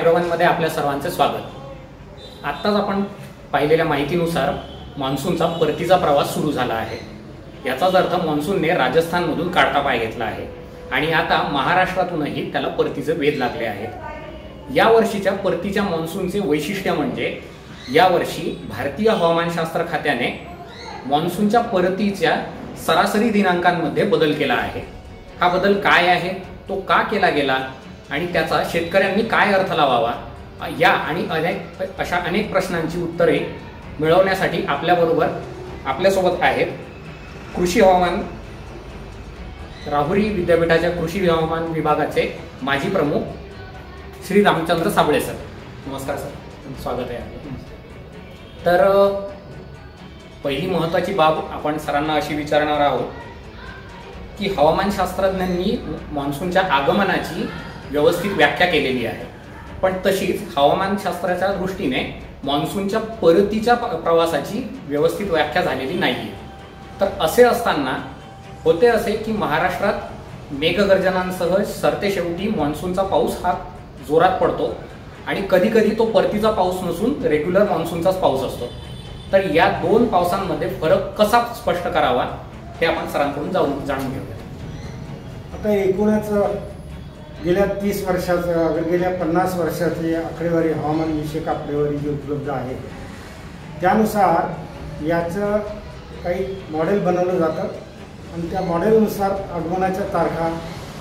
ॲग्रोवनमध्ये आपल्या सर्वांचे स्वागत। आत्ताच आपण पाहिलेल्या माहितीनुसार मान्सूनचा परतीचा प्रवास सुरू झाला आहे। याचाच अर्थ मान्सूनने राजस्थानमधून काढता पाय घेतला आहे आणि आता महाराष्ट्रातूनही त्याला परतीचे वेध लागले आहेत। या वर्षीच्या परतीच्या मान्सूनचे वैशिष्ट्य म्हणजे यावर्षी भारतीय हवामानशास्त्र खात्याने मान्सूनच्या परतीच्या सरासरी दिनांकांमध्ये बदल केला आहे। हा बदल काय आहे, तो का केला गेला आणि त्याचा शेतकऱ्यांनी काय अर्थ लावावा, या आणि अनेक प्रश्नांची उत्तरे मिळवण्यासाठी आपल्याबरोबर आपल्यासोबत आहेत कृषी हवामान राहुरी विद्यापीठाच्या कृषी हवामान विभागाचे माजी प्रमुख श्री रामचंद्र साबळे सर। नमस्कार सर, स्वागत आहे। तर पहिली महत्त्वाची बाब आपण सरांना अशी विचारणार आहोत की हवामानशास्त्रज्ञांनी मान्सूनच्या आगमनाची व्यवस्थित व्याख्या केलेली आहे, पण तशीच हवामानशास्त्राच्या दृष्टीने मान्सूनच्या परतीच्या प्रवासाची व्यवस्थित व्याख्या झालेली नाही। तर असे असताना होते असे की महाराष्ट्रात मेघगर्जनांसह सरतेशेवटी मान्सूनचा पाऊस हा जोरात पडतो आणि कधीकधी तो परतीचा पाऊस नसून रेग्युलर मान्सूनचाच पाऊस असतो। तर या दोन पावसांमध्ये फरक कसा स्पष्ट करावा हे आपण सरांकडून जाणून घेऊया। आता एकूणच गेल्या 30 वर्षाचं गेल्या 50 वर्षाची आकडेवारी हवामानविषयक आकडेवारी जी उपलब्ध आहे त्यानुसार याचं काही मॉडेल बनवलं जातं आणि त्या मॉडेलनुसार आगमनाच्या तारखा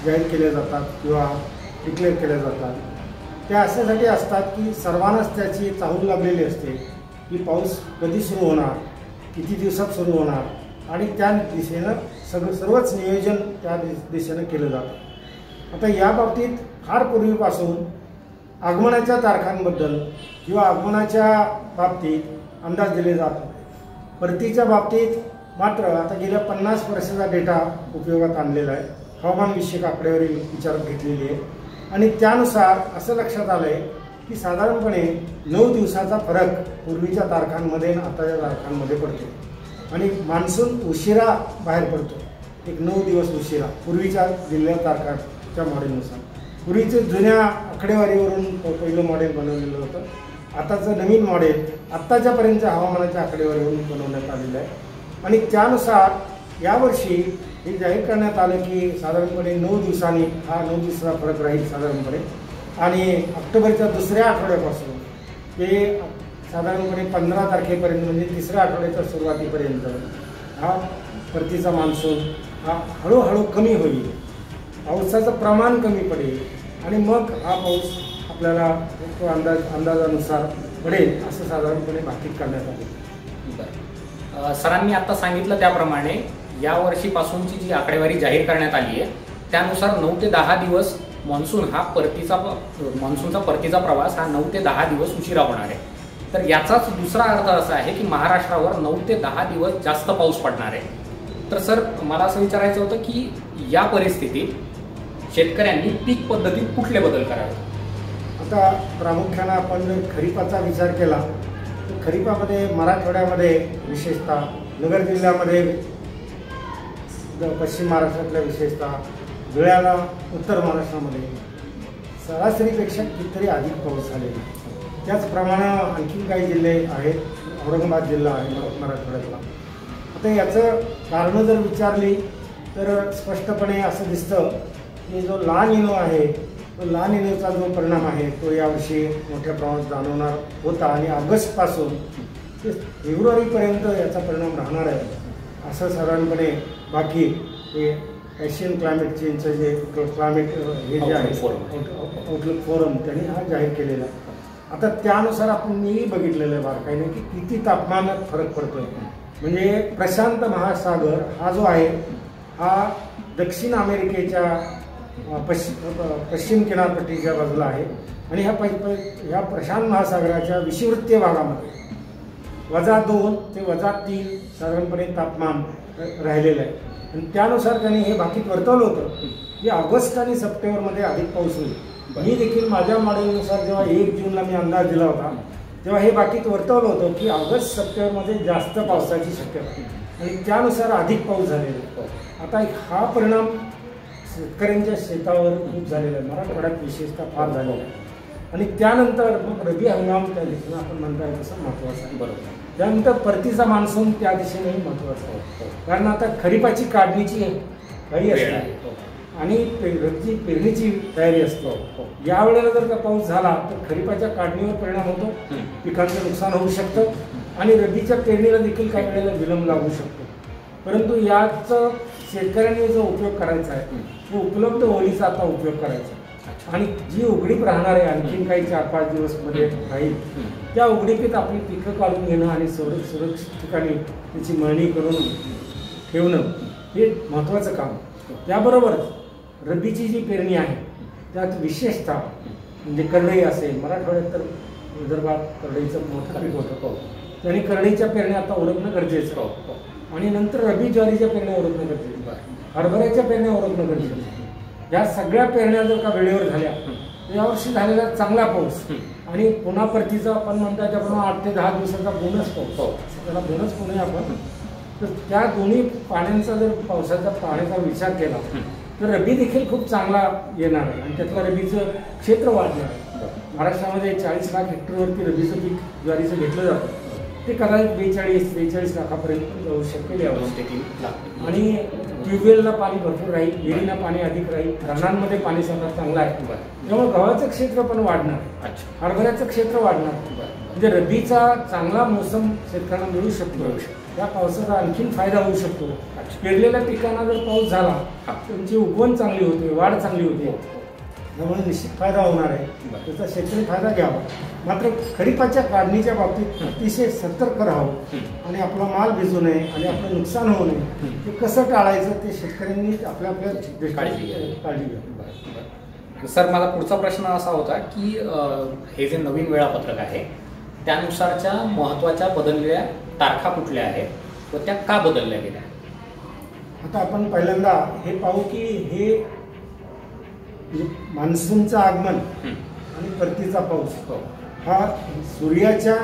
जाहीर केल्या जातात किंवा डिक्लेअर केल्या जातात। त्या अशासाठी असतात की सर्वांनाच त्याची चाहूल लागलेली असते की पाऊस कधी सुरू होणार, किती दिवसात सुरू होणार, आणि त्या दिशेनं सर्वच नियोजन त्या दिशेनं केलं जातं। आता याबाबतीत फार पूर्वीपासून आगमनाच्या तारखांबद्दल किंवा आगमनाच्या बाबतीत अंदाज दिले जातात। परतीच्या बाबतीत मात्र आता गेल्या 50 वर्षाचा डेटा उपयोगात आणलेला आहे, हवामानविषयक आकडेवारी विचारात घेतलेली आहे आणि त्यानुसार असं लक्षात आलं आहे की साधारणपणे 9 दिवसाचा फरक पूर्वीच्या तारखांमध्ये आणि आताच्या तारखांमध्ये पडतो आणि मान्सून उशिरा बाहेर पडतो, एक 9 दिवस उशिरा पूर्वीच्या दिलेल्या तारखांच्या मॉडेलनुसार। पूर्वीचे जुन्या आकडेवारीवरून पहिलं मॉडेल बनवलेलं होतं, आताचं नवीन मॉडेल आत्ताच्यापर्यंतच्या हवामानाच्या आकडेवारीवरून बनवण्यात आलेलं आहे आणि त्यानुसार यावर्षी हे जाहीर करण्यात आलं की साधारणपणे 9 दिवसांनी हा 9 दिवसाचा फरक राहील साधारणपणे, आणि ऑक्टोबरच्या दुसऱ्या आठवड्यापासून ते साधारणपणे 15 तारखेपर्यंत म्हणजे तिसऱ्या आठवड्याच्या सुरुवातीपर्यंत हा परतीचा मान्सून हा हळूहळू कमी होईल, पावसाचं प्रमाण कमी पडेल आणि मग हा पाऊस आपल्याला तो अंदाजानुसार पडेल असं साधारणपणे भाकीत करण्यात आले। सरांनी आत्ता सांगितलं त्याप्रमाणे यावर्षीपासूनची जी आकडेवारी जाहीर करण्यात आली आहे त्यानुसार 9 ते 10 दिवस मान्सूनचा परतीचा प्रवास हा 9 ते 10 दिवस उशिरा होणार आहे। तर याचाच दुसरा अर्थ असा आहे की महाराष्ट्रावर 9 ते 10 दिवस जास्त पाऊस पडणार आहे। तर सर, मला असं विचारायचं होतं की या परिस्थितीत शेतकऱ्यांनी पीक पद्धतीत कुठले बदल करावे? आता प्रामुख्यानं आपण जर खरीपाचा विचार केला तर खरीपामध्ये मराठवाड्यामध्ये विशेषतः नगर जिल्ह्यामध्ये पश्चिम महाराष्ट्रातल्या विशेषतः धुळ्याला उत्तर महाराष्ट्रामध्ये सरासरीपेक्षा कितीतरी अधिक पाऊस झालेला, त्याचप्रमाणे आणखी काही जिल्हे आहेत, औरंगाबाद जिल्हा आहे मराठवाड्यातला। आता याचं कारणं जर विचारली तर स्पष्टपणे असं दिसतं की जो ला निनो आहे तो ला निनोचा जो परिणाम आहे तो यावर्षी मोठ्या प्रमाणात जाणवणार होता आणि ऑगस्टपासून ते फेब्रुवारीपर्यंत याचा परिणाम राहणार आहे असं साधारणपणे बाकी हे एशियन क्लायमेट चेंजचं जे क्लायमेट हे जे आहे आउटलुक फोरम त्यांनी हा जाहीर केलेला। आता त्यानुसार आपण मीही बघितलेलं आहे बारकाईने की किती तापमानात फरक पडतो आहे। म्हणजे प्रशांत महासागर हा जो आहे हा दक्षिण अमेरिकेच्या पश्चिम किनारपट्टीच्या बाजूला आहे आणि ह्या प्रशांत महासागराच्या विषुववृत्तीय भागामध्ये -2 ते -3 साधारणपणे तापमान राहिलेलं आहे आणि त्यानुसार त्यांनी हे भाकीत वर्तवलं होतं की ऑगस्ट आणि सप्टेंबरमध्ये अधिक पाऊस होईल। मी देखील माझ्या मॉडेलनुसार जेव्हा 1 जूनला मी अंदाज दिला होता तेव्हा हे भाकीत वर्तवलं होतं की ऑगस्ट सप्टेंबरमध्ये जास्त पावसाची शक्यता आणि त्यानुसार अधिक पाऊस झालेला आहे। आता हा परिणाम शेतकऱ्यांच्या शेतावर खूप झालेला आहे, मराठवाड्यात विशेषतः फार झालेला आहे। त्यानंतर मग रबी हंगाम त्या दिशेने आपण म्हणताय तसं महत्त्वाचं आहे, बरोबर. त्यानंतर परतीचा मान्सून त्या दिशेने महत्त्वाचा आहे, कारण आता खरीपाची काढणीची घाई असते आणि पेरणीची तयारी असतो. यावेळेला जर का पाऊस झाला तर खरीपाच्या काढणीवर परिणाम होतो, पिकांचं नुकसान होऊ शकतं आणि रबीच्या पेरणीला देखील काही वेळेला विलंब लागू शकतो. परंतु याचं शेतकऱ्यांनी जो उपयोग करायचा आहे तो उपलब्ध ओळीचा आता उपयोग करायचा आणि जी उघडीप राहणार आहे आणखीन काही 4-5 दिवस मध्ये राहील त्या उघडीपीत आपली पिकं काढून घेणं आणि सुरक्षित ठिकाणी त्याची मळणी करून ठेवणं हे महत्त्वाचं काम. त्याबरोबरच रब्बीची जी पेरणी आहे त्यात विशेषतः म्हणजे करडई असेल, मराठवाड्यात तर विदर्भात करडईचं मोठं पीक होतं आणि करडईच्या पेरण्या आता ओळखणं गरजेचं आहे आणि नंतर रब्बी ज्वारीच्या पेरण्या ओळखणं गरजेचं आहे, हरभऱ्याच्या पेरण्या ओळखणं गरजेचं आहे. या सगळ्या पेरण्या जर का वेळेवर झाल्या तर यावर्षी झालेला चांगला पाऊस आणि पुन्हा परतीचा आपण म्हणतो त्याप्रमाणे 8 ते 10 दिवसाचा बोनस पाऊस, त्याला बोनस म्हणूया आपण, तर त्या दोन्ही पाण्यांचा जर पावसाचा विचार केला तर रब्बी देखील खूप चांगला येणार आहे आणि त्यातलं रब्बीचं क्षेत्र वाढणार आहे. महाराष्ट्रामध्ये 40 लाख हेक्टरवरती रब्बीचं पीक ज्वारीचं घेतलं जातं, ते कदाचित 42-43 लाखापर्यंत जाऊ शकेल यावर. आणि ट्यूबवेलला पाणी भरपूर राहील, विहिरीला पाणी अधिक राहील, धरणांमध्ये पाणी साठा चांगला आहे, त्यामुळे गव्हाचं क्षेत्र पण वाढणार, हरभऱ्याचं क्षेत्र वाढणार, म्हणजे रब्बीचा चांगला मोसम शेतकऱ्यांना मिळू शकतो. त्या पावसाचा आणखीन फायदा होऊ शकतो. पेरलेल्या पिकांना जर पाऊस झाला त्यांची उगवण चांगली होते, वाढ चांगली होते, त्यामुळे निश्चित फायदा होणार आहे, त्याचा शेतकरी फायदा घ्यावा. मात्र खरीपाच्या काढणीच्या बाबतीत अतिशय सतर्क राहावं आणि आपला माल भिजू नये आणि आपलं नुकसान होऊ नये ते कसं टाळायचं ते शेतकऱ्यांनी आपल्या काळजी घ्यावी. सर, मला पुढचा प्रश्न असा होता की हे जे नवीन वेळापत्रक आहे त्यानुसारच्या महत्त्वाच्या बदललेल्या तारखा कुठल्या आहेत व त्या का बदलल्या गेल्या? आता आपण पहिल्यांदा हे पाहू की हे मान्सूनचं आगमन आणि परतीचा पाऊस हा सूर्याच्या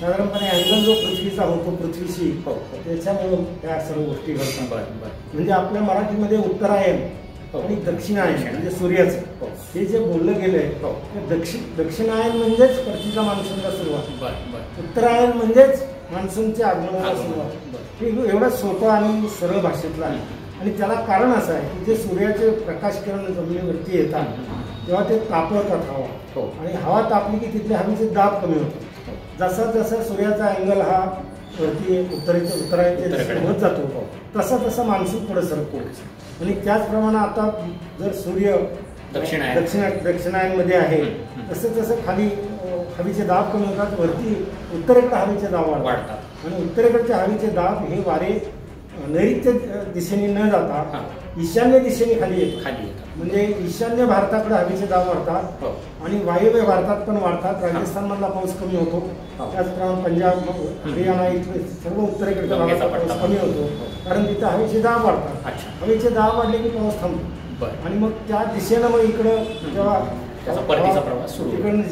साधारणपणे अँगल जो पृथ्वीचा होतो पृथ्वीशी त्याच्यामुळं त्या सर्व गोष्टी घडतात. म्हणजे आपल्या मराठीमध्ये उत्तरायण आणि दक्षिणायण म्हणजे सूर्याचं हे जे बोललं गेलं आहे ते दक्षिणायण म्हणजेच परतीचा मान्सूनला सुरुवात, उत्तरायण म्हणजेच मान्सूनच्या आगमनाला सुरुवात. हे एवढं सोपं आणि सरळ भाषेतलं आहे आणि त्याला कारण असं आहे की जे सूर्याचे प्रकाश किरण जमिनीवरती येतात तेव्हा ते तापवतात हवा आणि हवा तापली की तिथले हवेचे दाब कमी होतो. जसा जसा सूर्याचा अँगल हा वरती उत्तरायण होत जातो तसा तसा मान्सून पुढे सरकतो आणि त्याचप्रमाणे आता जर सूर्य दक्षिणायनमध्ये आहे तसं तसं खाली हवेचे दाब कमी होतात, वरती उत्तरेकडे हवेचे दाब वाढतात आणि उत्तरेकडच्या हवेचे दाब हे वारे नैऋत्य दिशेने न जाता ईशान्य दिशेने खाली येतात म्हणजे ईशान्य भारताकडे हवेचे दाब वाढतात आणि वायव्य भारतात पण वाढतात. राजस्थानमधला पाऊस कमी होतो, त्याचप्रमाणे पंजाब हरियाणा इथले सर्व उत्तरेकडच्या भागाचा पाऊस कमी होतो कारण तिथं हवेचे दाब वाढतात. हवेचे दाब वाढले की पाऊस थांबतो आणि मग त्या दिशेनं मग इकडं जेव्हा तिकडनं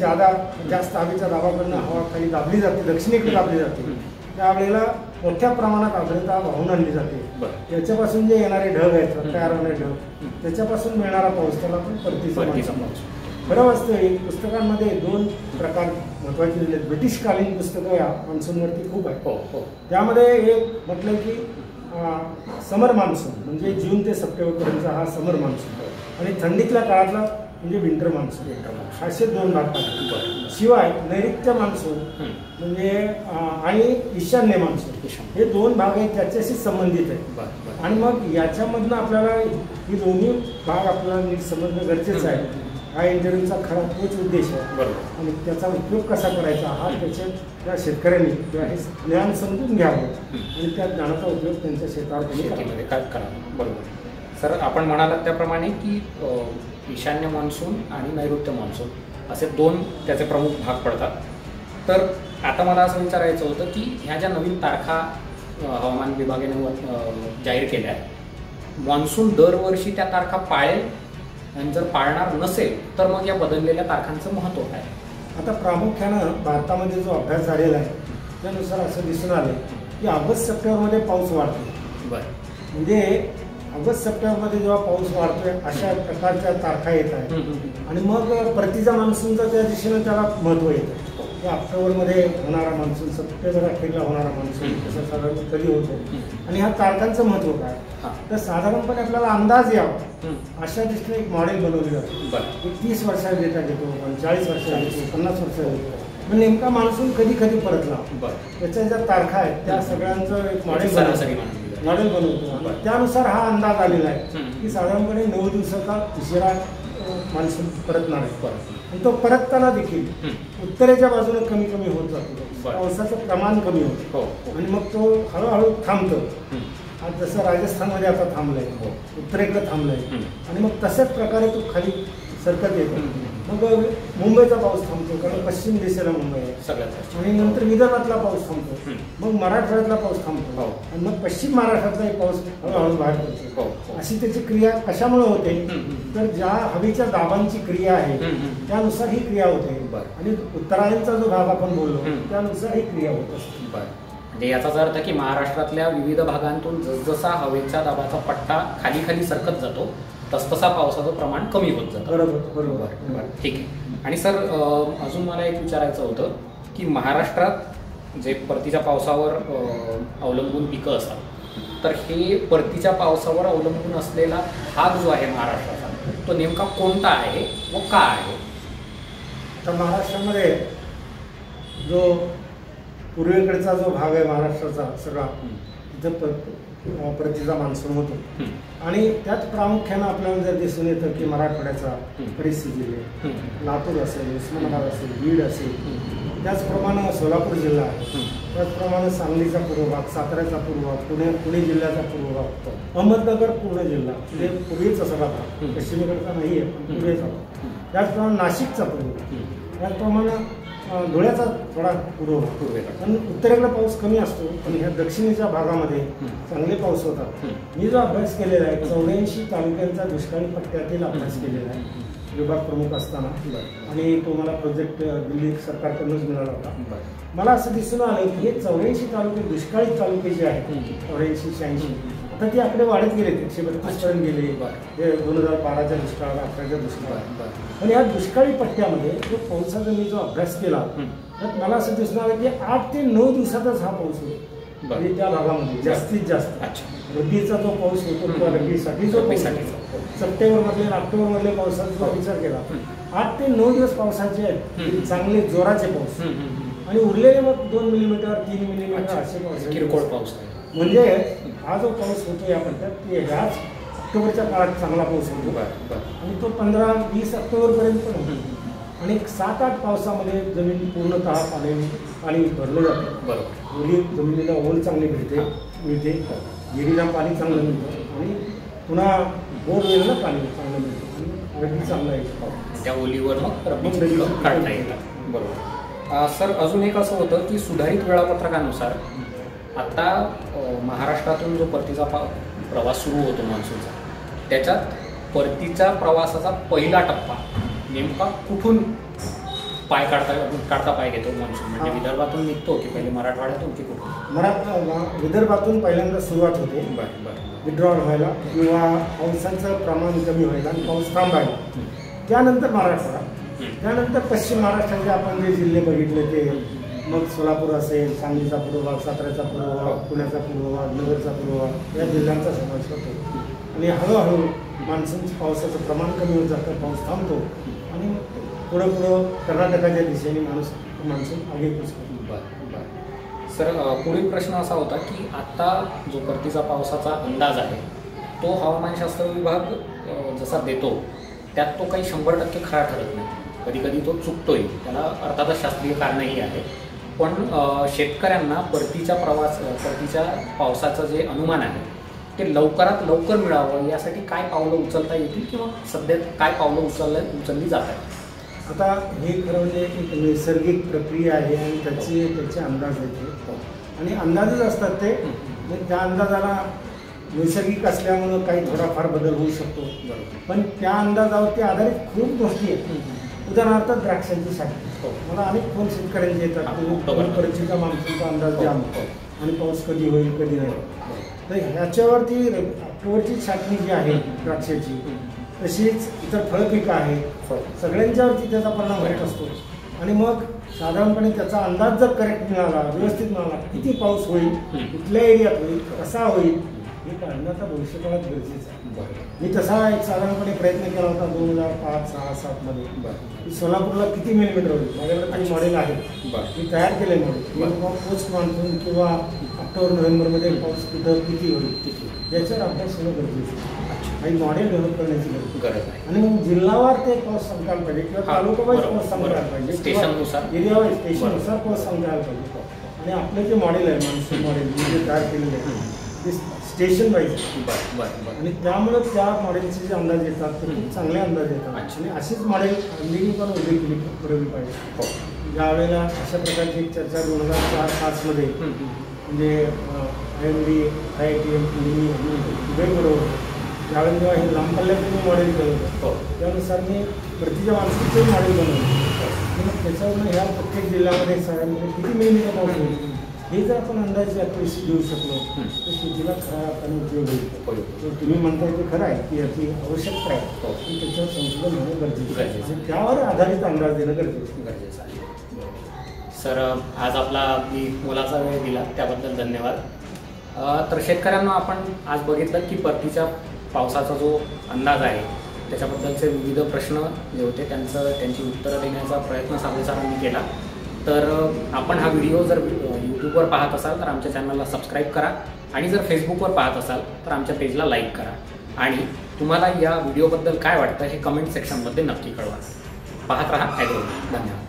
जास्त हवेच्या दाबाकडनं हवा खाली दाबली जाते, दक्षिणेकडे दाबली जाते, त्यावेळेला मोठ्या प्रमाणात आर्द्रता वाहून आणली जाते. याच्यापासून जे येणारे ढग आहेत तयार होणारे ढग त्याच्यापासून मिळणारा पाऊस त्याला पण परतीचा पाऊस. खरं वास्तव पुस्तकांमध्ये 2 प्रकार महत्त्वाचे दिले आहेत. ब्रिटिशकालीन पुस्तकं या मान्सूनवरती खूप आहेत, त्यामध्ये एक म्हटलं की समर मान्सून म्हणजे जून ते सप्टेंबरपर्यंतचा हा समर मान्सून आणि थंडीतल्या काळातला म्हणजे विंटर मान्सून, असे 2 भाग पडतात. शिवाय नैऋत्य मान्सून म्हणजे आणि ईशान्य मान्सून हे 2 भाग आहेत त्याच्याशी संबंधित आहेत आणि मग याच्यामधनं आपल्याला ही दोन्ही भाग आपल्याला नीट समजणं गरजेचं आहे. हा इंटरव्ह्यूचा खरा तोच उद्देश आहे आणि त्याचा उपयोग कसा करायचा हा त्या शेतकऱ्यांनी किंवा हे ज्ञान समजून घ्यावं आणि त्या ज्ञानाचा उपयोग त्यांच्या शेतावर करावा. बरोबर. सर, आपण म्हणालात त्याप्रमाणे की ईशान्य मान्सून आणि नैऋत्य मान्सून असे 2 त्याचे प्रमुख भाग पडतात. तर आता मला असं विचारायचं होतं की ह्या ज्या नवीन तारखा हवामान विभागाने जाहीर केल्या आहेत मान्सून दरवर्षी त्या तारखा पाळेल आणि जर पाळणार नसेल तर मग या बदललेल्या तारखांचं महत्त्व काय? आता प्रामुख्यानं भारतामध्ये जो अभ्यास झालेला आहे त्यानुसार असं दिसून आलं की ऑगस्ट सप्टेंबरमध्ये पाऊस वाढतो. म्हणजे ऑगस्ट सप्टेंबरमध्ये जेव्हा पाऊस वाढतोय अशा प्रकारच्या तारखा येत आहेत आणि मग परतीचा मान्सूनचा त्या दिशेने त्याला महत्त्व येतं. या ऑक्टोबरमध्ये होणारा मान्सून सप्टेंबर अखेरला होणारा मान्सून कसं साधारण कधी होतो आणि ह्या तारखांचं महत्त्व काय, तर साधारणपणे आपल्याला अंदाज यावा अशा दृष्टीने एक मॉडेल बनवलेलं आहे. 30 वर्षाचा डेटा घेतो, 40 वर्षाचा घेतो, 50 वर्षाचा घेतो, पण नेमका मान्सून कधी कधी परतला त्याच्या ज्या तारखा आहेत त्या सगळ्यांचं एक मॉडेल बनवतो. त्यानुसार हा अंदाज आलेला आहे की साधारणपणे 9 दिवसाचा उशिरा मान्सून परतणार आहे. आणि तो परतताना देखील उत्तरेच्या बाजूने कमी कमी होत जातो, पावसाचं प्रमाण कमी होतं आणि मग तो हळूहळू थांबतो. आज जसं राजस्थानमध्ये आता थांबलाय, उत्तरेकडे थांबलाय आणि मग तशाच प्रकारे तो खाली सरकत येतो. मग मुंबईचा पाऊस थांबतो कारण पश्चिम दिशेला मुंबई आहे सगळ्यात, आणि नंतर विदर्भातला पाऊस थांबतो, मग मराठवाड्यातला पाऊस थांबतो आणि मग पश्चिम महाराष्ट्रातलाही पाऊस हळूहळू बाहेर पडतो. अशी त्याची क्रिया कशामुळे होते, तर ज्या हवेच्या दाबांची क्रिया आहे त्यानुसार ही क्रिया होते आणि उत्तरायणचा जो भाग आपण बोललो त्यानुसार ही क्रिया होत असते. म्हणजे याचाच अर्थ की महाराष्ट्रातल्या विविध भागांतून जसजसा हवेच्या दाबाचा पट्टा खाली खाली सरकत जातो तसतसा पावसाचं प्रमाण कमी होत जातं. बरोबर, ठीक आहे. आणि सर अजून मला एक विचारायचं होतं की महाराष्ट्रात जे परतीच्या पावसावर अवलंबून पिकं असतात, तर हे परतीच्या पावसावर अवलंबून असलेला भाग जो आहे महाराष्ट्राचा तो नेमका कोणता आहे व का आहे? तर महाराष्ट्रामध्ये जो पूर्वेकडचा जो भाग आहे महाराष्ट्राचा सगळा तिथं परतीचा मान्सून होतो आणि त्यात प्रामुख्यानं आपल्याला जर दिसून येतं की मराठवाड्याचा बरेचसे जिल्हे, लातूर असेल, उस्मानाबाद असेल, बीड असेल, त्याचप्रमाणे सोलापूर जिल्हा आहे, त्याचप्रमाणे सांगलीचा पूर्व भाग, साताऱ्याचा पूर्व भाग, पुणे जिल्ह्याचा पूर्व भाग, अहमदनगर पूर्ण जिल्हा म्हणजे पूर्वेचा सगळा भाग, पश्चिमेकडचा नाही आहे पण पूर्वेचा भाग, त्याचप्रमाणे नाशिकचा पूर्व भाग, त्याचप्रमाणे धुळ्याचा थोडा पूर्वेकडे. पण उत्तरेकडे पाऊस कमी असतो पण ह्या दक्षिणेच्या भागामध्ये चांगले पाऊस होतात. मी जो अभ्यास केलेला आहे 84 तालुक्यांचा दुष्काळी पट्ट्यातील अभ्यास केलेला आहे विभाग प्रमुख असताना, आणि तो मला प्रोजेक्ट दिल्ली सरकारकडूनच मिळाला होता. मला असं दिसून आलं की हे 84 तालुके दुष्काळी तालुके जे आहेत 84-86, आता ते आकडे वाढत गेले, 132 पर्यंत गेले 2012च्या दुष्काळाला, 18च्या दुष्काळाला. पण या दुष्काळी पट्ट्यामध्ये जो पावसाचा मी जो अभ्यास केला त्यात मला असं दिसून आलं की 8 ते 9 दिवसातच हा पाऊस होतो म्हणजे त्या भागामध्ये जास्तीत जास्त. रब्बीचा जो पाऊस होतो किंवा रब्बीसाठी जो पावसाचा सप्टेंबरमधले ऑक्टोबरमधले पावसाचा जो विचार केला 8 ते 9 दिवस पावसाचे आहेत चांगले जोराचे पाऊस, आणि उरलेले मग 2 मिलीमीटर 3 मिलीमीटर असे पाऊस, किरकोळ पाऊस. म्हणजे हा जो पाऊस होतो या म्हणतात ते ह्याच ऑक्टोबरच्या काळात चांगला पाऊस होतो आणि तो 15-20 ऑक्टोबरपर्यंत पण होतो. आणि 7-8 पावसामध्ये जमीन पूर्णतः पाणी भरलं जातं. बरोबर, ओली जमिनीला ओल चांगली मिळते, विहिरीला पाणी चांगलं मिळतं आणि पुन्हा बोरवेलला पाणी चांगलं मिळतं आणि रब्बी चांगला येतो, त्या ओलीवर मग रब्बी काढता येतं. बरोबर. सर अजून एक असं होतं की सुधारित वेळापत्रकानुसार आता महाराष्ट्रातून जो परतीचा प्रवास सुरू होतो मान्सूनचा, त्याच्यात परतीच्या प्रवासाचा पहिला टप्पा नेमका कुठून काढता पाय घेतो मान्सून, म्हणजे विदर्भातून निघतो की पहिले मराठवाड्यातून की कुठून? विदर्भातून पहिल्यांदा सुरुवात होते विड्रॉल व्हायला किंवा पावसाचं प्रमाण कमी व्हायला आणि पाऊस थांबायला. त्यानंतर मराठवाडा, त्यानंतर पश्चिम महाराष्ट्राचे आपण जे जिल्हे बघितले ते, मग सोलापूर असेल, सांगलीचा पूर्व भाग, साताऱ्याचा पूर्व भाग, पुण्याचा पूर्व भाग, नगरचा पूर्व भाग, या जिल्ह्यांचा समावेश होतो. आणि हळूहळू मान्सून पावसाचं प्रमाण कमी होत जातं, पाऊस थांबतो आणि पुढं पुढं कर्नाटकाच्या दिशेने मान्सून आगे पोचतो. बरं बरं. सर पुढील प्रश्न असा होता की आता जो परतीचा पावसाचा अंदाज आहे तो हवामानशास्त्र विभाग जसा देतो त्यात तो काही 100% खरा ठरत नाही, कधी कधी तो चुकतोय, त्याला अर्थातच शास्त्रीय कारणही आहे. पण शेतकऱ्यांना परतीच्या पावसाचं जे अनुमान आहे ते लवकरात लवकर मिळावं यासाठी काय पावलं उचलता येतील किंवा सध्या काय पावलं उचलली जात आहेत? आता हे खरं म्हणजे एक नैसर्गिक प्रक्रिया आहे आणि त्याचे अंदाज येते आणि अंदाजच असतात ते, त्या अंदाजाला नैसर्गिक असल्यामुळं काही थोडाफार बदल होऊ शकतो पण त्या अंदाजावरती आधारित खूप गोष्टी आहेत. उदाहरणार्थ द्राक्षांची साखळी, मला अनेक फोन शेतकऱ्यांचे येतात, परतीचा मान्सूनचा अंदाज द्या आणि पाऊस कधी होईल कधी नाही, तर ह्याच्यावरती फ्लोरची छाटणी जी आहे द्राक्षाची, तशीच इतर फळपिकं आहेत, सगळ्यांच्यावरती त्याचा परिणाम वाईट असतो. आणि मग साधारणपणे त्याचा अंदाज जर करेक्ट मिळाला, व्यवस्थित मिळाला, किती पाऊस होईल, कुठल्या एरियात होईल, कसा होईल, हे काढण्याचा भविष्यकाळात गरजेचं आहे. मी तसा एक साधारणपणे प्रयत्न केला होता 2005-6-7 मध्ये. सोलापूरला किती मिलीमीटर होईल, माझ्याकडे काही मॉडेल आहे, मी तयार केले मॉडेल. पोस्ट मान्सून किंवा ऑक्टोबर-नोव्हेंबरमध्ये पाऊस कुठं किती होईल याच्यावर अभ्यास होणं गरजेचं आहे. काही मॉडेल डेव्हलप करण्याची गरज आहे. आणि मग जिल्हावार ते पाऊस सांगायला पाहिजे किंवा तालुकावाईज पाऊस सांगायला पाहिजे, एरियावाईज स्टेशननुसार पाऊस सांगायला पाहिजे. आणि आपलं जे मॉडेल आहे मान्सून मॉडेल, मी जे तयार केलेलं आहे स्टेशन वाईज, आणि त्यामुळे त्या मॉडेलचे जे अंदाज येतात ते खूप चांगले अंदाज येतात. आणि अशीच मॉडेल मी पण उल्लेख केली पुरवली पाहिजे. ज्या वेळेला अशा प्रकारची एक चर्चा 2004-5 मध्ये म्हणजे IITM बरोबर ज्यावेळेला जेव्हा हे लांब पल्ल्याचं मी मॉडेल केलं होतं, त्यानुसार मी प्रतीच्या मानसिकचं मॉडेल बनवलं. त्याच्यावरून ह्या प्रत्येक जिल्ह्यामध्ये सगळ्यांमध्ये किती मिळून मॉडेल हे जर आपण अंदाजे अपेक्षित देऊ शकलो तर शेतीला खरा आपण उपयोग होईल. तर तुम्ही म्हणताय ते खरं आहे की याची आवश्यकता आहे, की त्याच्यावर संशोधन होणं गरजेचं आहे, त्यावर आधारित अंदाज देणं गरजेचं आहे. सर, आज आपला मी मोलाचा वेळ दिला त्याबद्दल धन्यवाद. तर शेतकऱ्यांना आपण आज बघितलं की परतीच्या पावसाचा जो अंदाज आहे त्याच्याबद्दलचे विविध प्रश्न जे होते त्यांची उत्तरं देण्याचा प्रयत्न साधूसारांनी केला. तर आपण हा व्हिडिओ जर यूट्यूबवर पाहत असाल तर आमच्या चॅनलला सबस्क्राईब करा, आणि जर फेसबुकवर पाहत असाल तर आमच्या पेजला लाईक करा. आणि तुम्हाला या व्हिडिओबद्दल काय वाटतं हे कमेंट सेक्शनमध्ये नक्की कळवा. पाहत रहा ॲग्रोवॉन. धन्यवाद.